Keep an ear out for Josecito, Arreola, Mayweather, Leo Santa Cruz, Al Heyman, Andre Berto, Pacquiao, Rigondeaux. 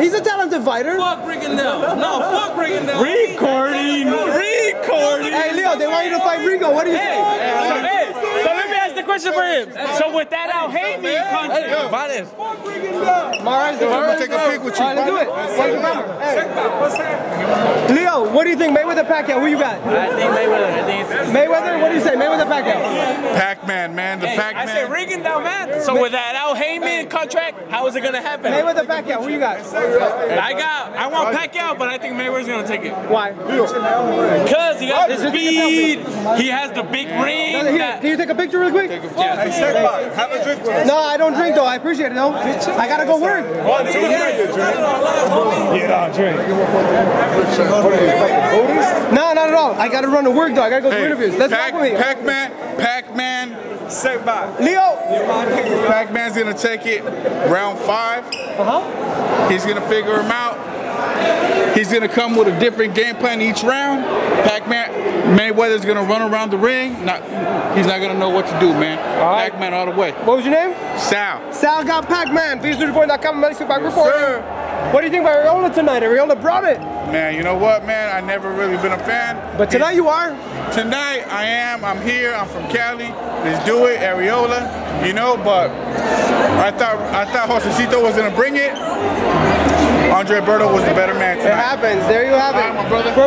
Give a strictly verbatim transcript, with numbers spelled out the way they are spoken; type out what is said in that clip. He's a talented fighter. Fuck Rigondeaux. No, fuck Rigondeaux. Recording. Recording. Hey, Leo, they want you to fight Rigo. What do you hey, think? Hey, so, hey, so let me ask the question for him. Hey, so with that, Al Heyman country. Hey, yo. Buy this. Fuck Rigondeaux. All right, so I'm going to take a pic with you. All right, let's do it. What's that? Leo, what do you think? Mayweather, Pacquiao, who you got? I think Mayweather. I think Mayweather? What do you say? Mayweather, Pacquiao? Pac-Man, man. The hey, Pac-Man. I say Rigondeaux, man. So with that Al Heyman contract, how is it going to happen? Mayweather, Pacquiao, who you got? I got, I want Pacquiao, but I think Mayweather's going to take it. Why? Because he got the speed, he has the big ring. No, here, can you take a picture real quick? Yeah. Hey, have a drink with us. No, I don't drink though, I appreciate it though. I got to go work. One, two, three, drink. Get on, drink. No, not at all. I got to run to work though, I got to go to interviews. Let's go with me. Pac-Man, Pac-Man. Say bye. Leo! Pac-Man's gonna take it round five. Uh-huh. He's gonna figure him out. He's gonna come with a different game plan each round. Pac-Man, Mayweather's gonna run around the ring. Not, he's not gonna know what to do, man. Right. Pac-Man all the way. What was your name? Sal. Sal got Pac-Man. Please do report dot com. Yes, sir. What do you think about Arreola tonight? Arreola brought it. Man, you know what, man? I never really been a fan. But tonight you are. Tonight I am. I'm here. I'm from Cali. Let's do it, Arreola. You know, but I thought I thought Josecito was gonna bring it. Andre Berto was the better man tonight. It happens. There you have it. All right, my brother. Perfect.